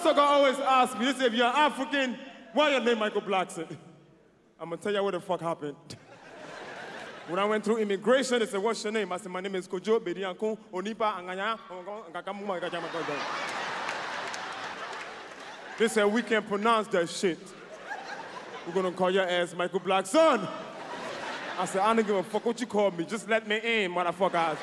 motherfucker always asks me, if you're African, why your name Michael Blackson? I'm going to tell you what the fuck happened. When I went through immigration, they said, what's your name? I said, my name is Kojo Bediankun Onipa Anganya Ngakamuma Gajama. They said, we can't pronounce that shit. We're going to call your ass Michael Blackson. I said, I don't give a fuck what you call me. Just let me in, motherfucker.